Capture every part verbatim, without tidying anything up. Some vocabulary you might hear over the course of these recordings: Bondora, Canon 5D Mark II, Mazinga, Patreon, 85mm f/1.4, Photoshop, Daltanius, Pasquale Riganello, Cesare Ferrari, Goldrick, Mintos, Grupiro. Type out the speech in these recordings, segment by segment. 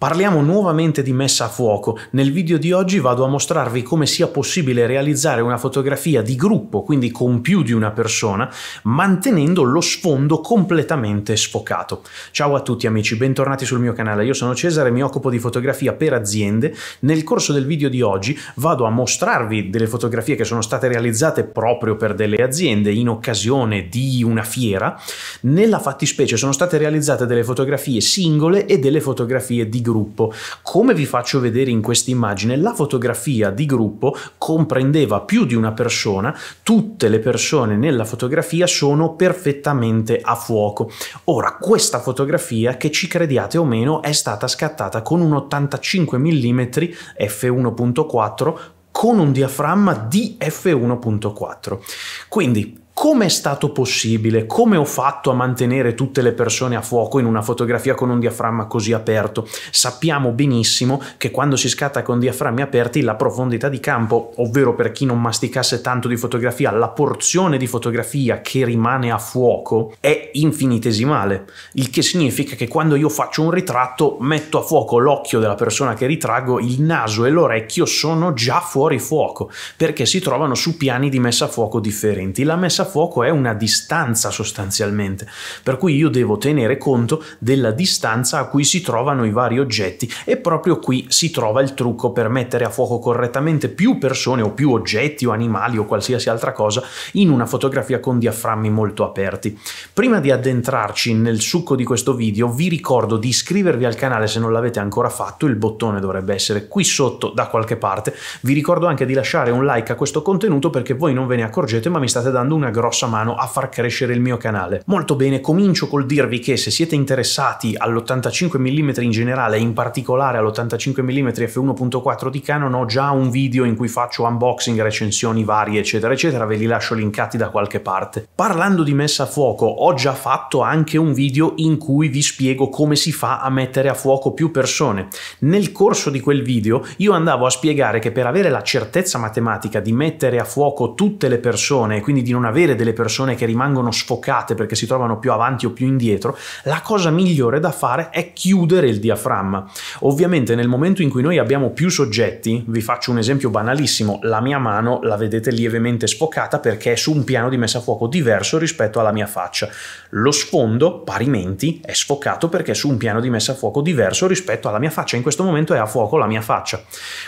Parliamo nuovamente di messa a fuoco. Nel video di oggi vado a mostrarvi come sia possibile realizzare una fotografia di gruppo, quindi con più di una persona, mantenendo lo sfondo completamente sfocato. Ciao a tutti amici, bentornati sul mio canale. Io sono Cesare e mi occupo di fotografia per aziende. Nel corso del video di oggi vado a mostrarvi delle fotografie che sono state realizzate proprio per delle aziende in occasione di una fiera. Nella fattispecie sono state realizzate delle fotografie singole e delle fotografie di gruppo. Gruppo. Come vi faccio vedere in questa immagine, la fotografia di gruppo comprendeva più di una persona, tutte le persone nella fotografia sono perfettamente a fuoco. Ora, questa fotografia, che ci crediate o meno, è stata scattata con un ottantacinque millimetri f uno punto quattro con un diaframma di f uno punto quattro. Quindi, come è stato possibile? Come ho fatto a mantenere tutte le persone a fuoco in una fotografia con un diaframma così aperto? Sappiamo benissimo che quando si scatta con diaframmi aperti la profondità di campo, ovvero per chi non masticasse tanto di fotografia, la porzione di fotografia che rimane a fuoco è infinitesimale, il che significa che quando io faccio un ritratto metto a fuoco l'occhio della persona che ritraggo, il naso e l'orecchio sono già fuori fuoco perché si trovano su piani di messa a fuoco differenti. La messa a fuoco è una distanza sostanzialmente, per cui io devo tenere conto della distanza a cui si trovano i vari oggetti, e proprio qui si trova il trucco per mettere a fuoco correttamente più persone o più oggetti o animali o qualsiasi altra cosa in una fotografia con diaframmi molto aperti. Prima di addentrarci nel succo di questo video vi ricordo di iscrivervi al canale se non l'avete ancora fatto, il bottone dovrebbe essere qui sotto da qualche parte. Vi ricordo anche di lasciare un like a questo contenuto perché voi non ve ne accorgete ma mi state dando una grossa mano a far crescere il mio canale. Molto bene, comincio col dirvi che se siete interessati all'ottantacinque millimetri in generale e in particolare all'ottantacinque millimetri f uno punto quattro di Canon ho già un video in cui faccio unboxing, recensioni varie eccetera eccetera, ve li lascio linkati da qualche parte. Parlando di messa a fuoco, ho già fatto anche un video in cui vi spiego come si fa a mettere a fuoco più persone. Nel corso di quel video io andavo a spiegare che per avere la certezza matematica di mettere a fuoco tutte le persone e quindi di non avere delle persone che rimangono sfocate perché si trovano più avanti o più indietro, la cosa migliore da fare è chiudere il diaframma. Ovviamente nel momento in cui noi abbiamo più soggetti, vi faccio un esempio banalissimo, la mia mano la vedete lievemente sfocata perché è su un piano di messa a fuoco diverso rispetto alla mia faccia. Lo sfondo, parimenti, è sfocato perché è su un piano di messa a fuoco diverso rispetto alla mia faccia. In questo momento è a fuoco la mia faccia.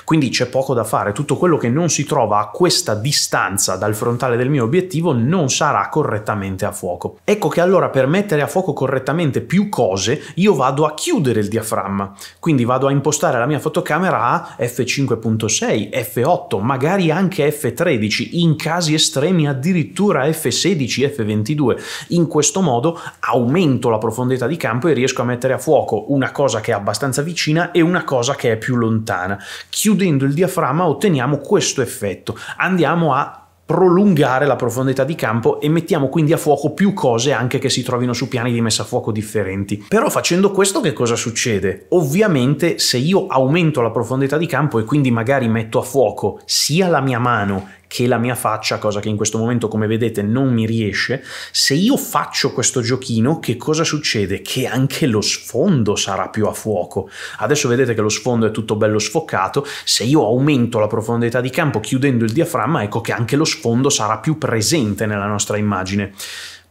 Quindi c'è poco da fare, tutto quello che non si trova a questa distanza dal frontale del mio obiettivo non sarà correttamente a fuoco. Ecco che allora per mettere a fuoco correttamente più cose io vado a chiudere il diaframma, quindi vado a impostare la mia fotocamera a f cinque punto sei, f otto, magari anche f tredici, in casi estremi addirittura f sedici, f ventidue. In questo modo aumento la profondità di campo e riesco a mettere a fuoco una cosa che è abbastanza vicina e una cosa che è più lontana. Chiudendo il diaframma otteniamo questo effetto, andiamo a prolungare la profondità di campo e mettiamo quindi a fuoco più cose anche che si trovino su piani di messa a fuoco differenti. Però facendo questo che cosa succede? Ovviamente se io aumento la profondità di campo e quindi magari metto a fuoco sia la mia mano che la mia faccia, cosa che in questo momento come vedete non mi riesce, se io faccio questo giochino che cosa succede? Che anche lo sfondo sarà più a fuoco. Adesso vedete che lo sfondo è tutto bello sfocato, se io aumento la profondità di campo chiudendo il diaframma ecco che anche lo sfondo sarà più presente nella nostra immagine.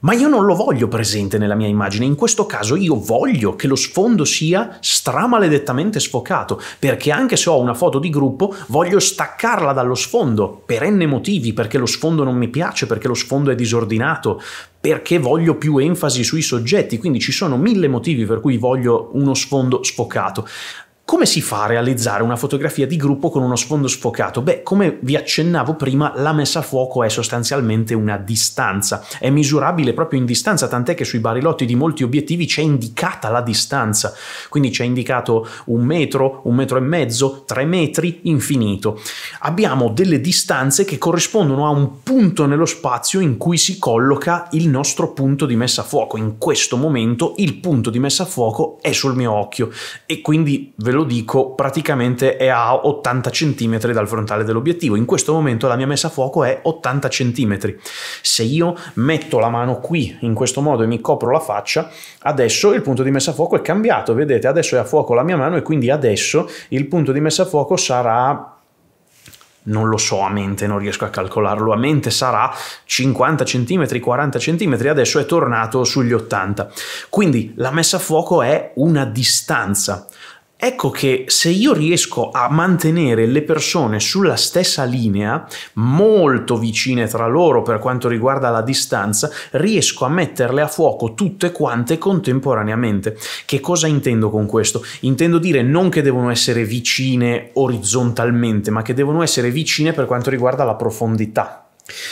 Ma io non lo voglio presente nella mia immagine, in questo caso io voglio che lo sfondo sia stramaledettamente sfocato, perché anche se ho una foto di gruppo voglio staccarla dallo sfondo per n motivi, perché lo sfondo non mi piace, perché lo sfondo è disordinato, perché voglio più enfasi sui soggetti, quindi ci sono mille motivi per cui voglio uno sfondo sfocato. Come si fa a realizzare una fotografia di gruppo con uno sfondo sfocato? Beh, come vi accennavo prima, la messa a fuoco è sostanzialmente una distanza, è misurabile proprio in distanza, tant'è che sui barilotti di molti obiettivi c'è indicata la distanza, quindi c'è indicato un metro, un metro e mezzo, tre metri, infinito. Abbiamo delle distanze che corrispondono a un punto nello spazio in cui si colloca il nostro punto di messa a fuoco. In questo momento il punto di messa a fuoco è sul mio occhio e quindi ve lo lo dico, praticamente è a ottanta centimetri dal frontale dell'obiettivo. In questo momento la mia messa a fuoco è ottanta centimetri. Se io metto la mano qui in questo modo e mi copro la faccia, adesso il punto di messa a fuoco è cambiato. Vedete, adesso è a fuoco la mia mano e quindi adesso il punto di messa a fuoco sarà... non lo so a mente, non riesco a calcolarlo a mente, sarà cinquanta centimetri, quaranta centimetri, adesso è tornato sugli ottanta. Quindi la messa a fuoco è una distanza. Ecco che se io riesco a mantenere le persone sulla stessa linea, molto vicine tra loro per quanto riguarda la distanza, riesco a metterle a fuoco tutte quante contemporaneamente. Che cosa intendo con questo? Intendo dire non che devono essere vicine orizzontalmente, ma che devono essere vicine per quanto riguarda la profondità.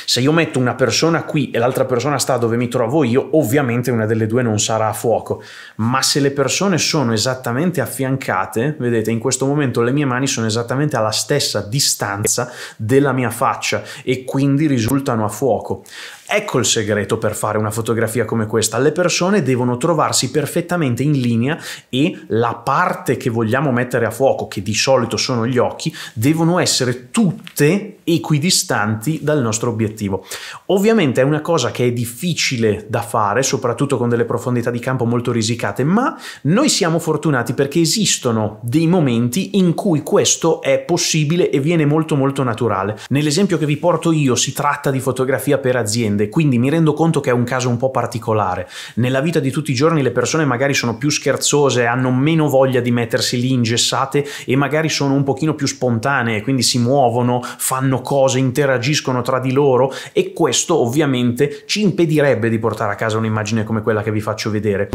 Se io metto una persona qui e l'altra persona sta dove mi trovo io, ovviamente una delle due non sarà a fuoco, ma se le persone sono esattamente affiancate, vedete in questo momento le mie mani sono esattamente alla stessa distanza della mia faccia e quindi risultano a fuoco. Ecco il segreto per fare una fotografia come questa: le persone devono trovarsi perfettamente in linea e la parte che vogliamo mettere a fuoco, che di solito sono gli occhi, devono essere tutte equidistanti dal nostro obiettivo. Ovviamente è una cosa che è difficile da fare, soprattutto con delle profondità di campo molto risicate, ma noi siamo fortunati perché esistono dei momenti in cui questo è possibile e viene molto molto naturale. Nell'esempio che vi porto io si tratta di fotografia per aziende, quindi mi rendo conto che è un caso un po' particolare. Nella vita di tutti i giorni le persone magari sono più scherzose, hanno meno voglia di mettersi lì ingessate e magari sono un pochino più spontanee, quindi si muovono, fanno cose, interagiscono tra di loro, e questo ovviamente ci impedirebbe di portare a casa un'immagine come quella che vi faccio vedere.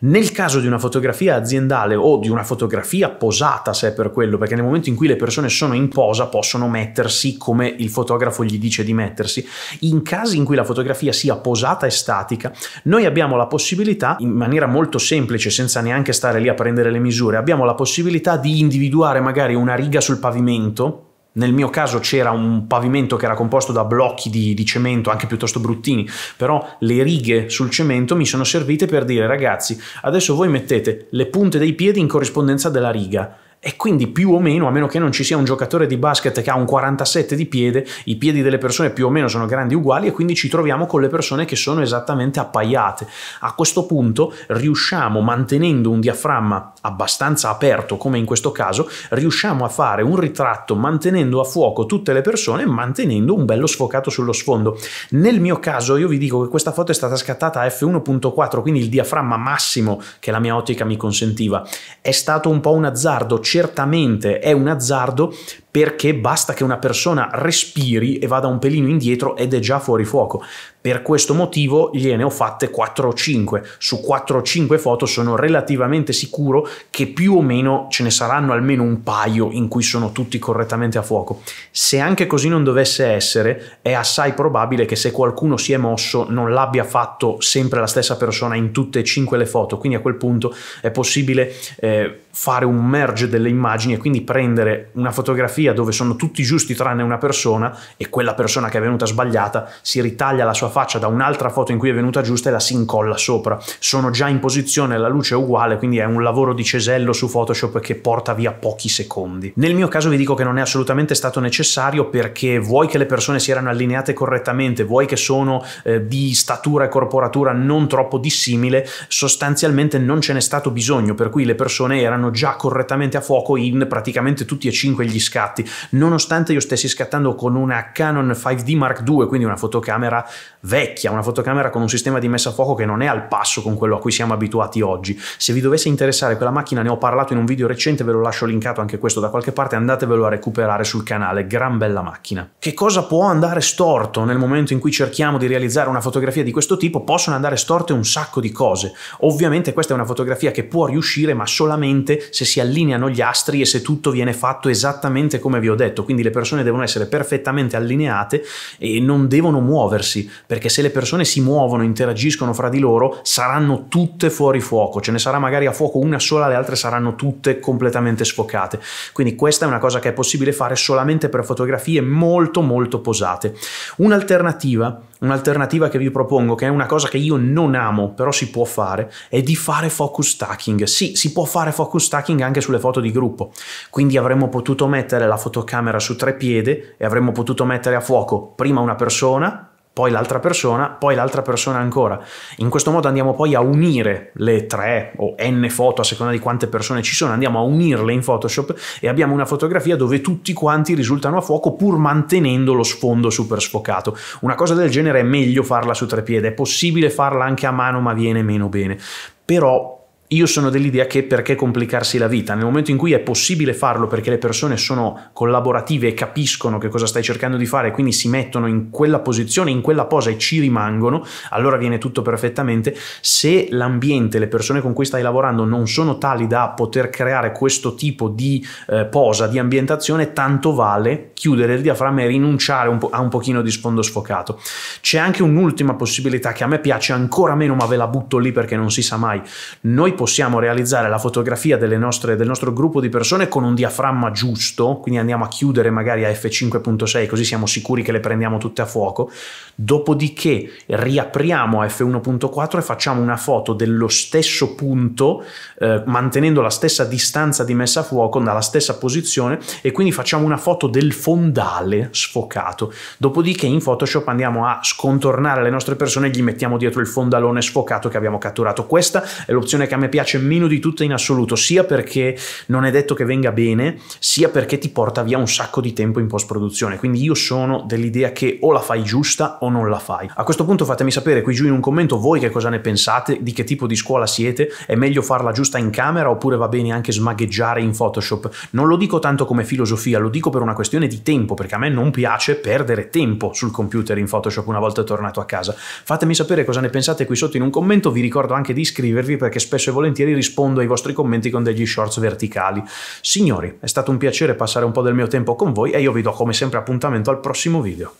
Nel caso di una fotografia aziendale o di una fotografia posata, se è per quello, perché nel momento in cui le persone sono in posa possono mettersi come il fotografo gli dice di mettersi, in casi in cui la fotografia sia posata e statica, noi abbiamo la possibilità, in maniera molto semplice, senza neanche stare lì a prendere le misure, abbiamo la possibilità di individuare magari una riga sul pavimento. Nel mio caso c'era un pavimento che era composto da blocchi di, di cemento, anche piuttosto bruttini, però le righe sul cemento mi sono servite per dire: ragazzi, adesso voi mettete le punte dei piedi in corrispondenza della riga. E quindi più o meno, a meno che non ci sia un giocatore di basket che ha un quarantasette di piede, i piedi delle persone più o meno sono grandi uguali e quindi ci troviamo con le persone che sono esattamente appaiate. A questo punto riusciamo, mantenendo un diaframma abbastanza aperto come in questo caso, riusciamo a fare un ritratto mantenendo a fuoco tutte le persone, mantenendo un bello sfocato sullo sfondo. Nel mio caso io vi dico che questa foto è stata scattata a f uno punto quattro, quindi il diaframma massimo che la mia ottica mi consentiva. È stato un po' un azzardo. Certamente è un azzardo, perché basta che una persona respiri e vada un pelino indietro ed è già fuori fuoco. Per questo motivo gliene ho fatte quattro o cinque. Su quattro o cinque foto sono relativamente sicuro che più o meno ce ne saranno almeno un paio in cui sono tutti correttamente a fuoco. Se anche così non dovesse essere, è assai probabile che se qualcuno si è mosso non l'abbia fatto sempre la stessa persona in tutte e cinque le foto. Quindi a quel punto è possibile eh, fare un merge delle immagini e quindi prendere una fotografia dove sono tutti giusti tranne una persona, e quella persona che è venuta sbagliata si ritaglia la sua faccia da un'altra foto in cui è venuta giusta e la si incolla sopra. Sono già in posizione, la luce è uguale, quindi è un lavoro di cesello su Photoshop che porta via pochi secondi. Nel mio caso vi dico che non è assolutamente stato necessario, perché vuoi che le persone si erano allineate correttamente, vuoi che sono eh, di statura e corporatura non troppo dissimile, sostanzialmente non ce n'è stato bisogno, per cui le persone erano già correttamente a fuoco in praticamente tutti e cinque gli scatti, nonostante io stessi scattando con una Canon cinque D Mark due, quindi una fotocamera vecchia, una fotocamera con un sistema di messa a fuoco che non è al passo con quello a cui siamo abituati oggi. Se vi dovesse interessare quella macchina, ne ho parlato in un video recente, ve lo lascio linkato anche questo da qualche parte, andatevelo a recuperare sul canale, gran bella macchina. Che cosa può andare storto nel momento in cui cerchiamo di realizzare una fotografia di questo tipo? Possono andare storte un sacco di cose. Ovviamente questa è una fotografia che può riuscire, ma solamente se si allineano gli astri e se tutto viene fatto esattamente come vi ho detto. Quindi le persone devono essere perfettamente allineate e non devono muoversi, perché se le persone si muovono, interagiscono fra di loro, saranno tutte fuori fuoco, ce ne sarà magari a fuoco una sola, le altre saranno tutte completamente sfocate. Quindi questa è una cosa che è possibile fare solamente per fotografie molto molto posate. Un'alternativa Un'alternativa che vi propongo, che è una cosa che io non amo, però si può fare, è di fare focus stacking. Sì, si può fare focus stacking anche sulle foto di gruppo. Quindi avremmo potuto mettere la fotocamera su tre piedi e avremmo potuto mettere a fuoco prima una persona, poi l'altra persona, poi l'altra persona ancora. In questo modo andiamo poi a unire le tre o n foto, a seconda di quante persone ci sono, andiamo a unirle in Photoshop e abbiamo una fotografia dove tutti quanti risultano a fuoco pur mantenendo lo sfondo super sfocato. Una cosa del genere è meglio farla su tre piedi, è possibile farla anche a mano ma viene meno bene. Però io sono dell'idea che perché complicarsi la vita? Nel momento in cui è possibile farlo perché le persone sono collaborative e capiscono che cosa stai cercando di fare e quindi si mettono in quella posizione, in quella posa e ci rimangono, allora viene tutto perfettamente. Se l'ambiente, le persone con cui stai lavorando non sono tali da poter creare questo tipo di eh, posa, di ambientazione, tanto vale chiudere il diaframma e rinunciare un po' a un pochino di sfondo sfocato. C'è anche un'ultima possibilità che a me piace ancora meno, ma ve la butto lì perché non si sa mai. Noi possiamo realizzare la fotografia delle nostre, del nostro gruppo di persone con un diaframma giusto, quindi andiamo a chiudere magari a F cinque punto sei, così siamo sicuri che le prendiamo tutte a fuoco, dopodiché riapriamo a F uno punto quattro e facciamo una foto dello stesso punto, eh, mantenendo la stessa distanza di messa a fuoco dalla stessa posizione, e quindi facciamo una foto del fondale sfocato. Dopodiché in Photoshop andiamo a scontornare le nostre persone e gli mettiamo dietro il fondalone sfocato che abbiamo catturato. Questa è l'opzione che a me piace meno di tutte in assoluto, sia perché non è detto che venga bene, sia perché ti porta via un sacco di tempo in post-produzione. Quindi io sono dell'idea che o la fai giusta o non la fai. A questo punto fatemi sapere qui giù in un commento voi che cosa ne pensate, di che tipo di scuola siete, è meglio farla giusta in camera oppure va bene anche smagheggiare in Photoshop. Non lo dico tanto come filosofia, lo dico per una questione di tempo, perché a me non piace perdere tempo sul computer in Photoshop una volta tornato a casa. Fatemi sapere cosa ne pensate qui sotto in un commento, vi ricordo anche di iscrivervi perché spesso e volentieri rispondo ai vostri commenti con degli shorts verticali. Signori, è stato un piacere passare un po' del mio tempo con voi e io vi do come sempre appuntamento al prossimo video.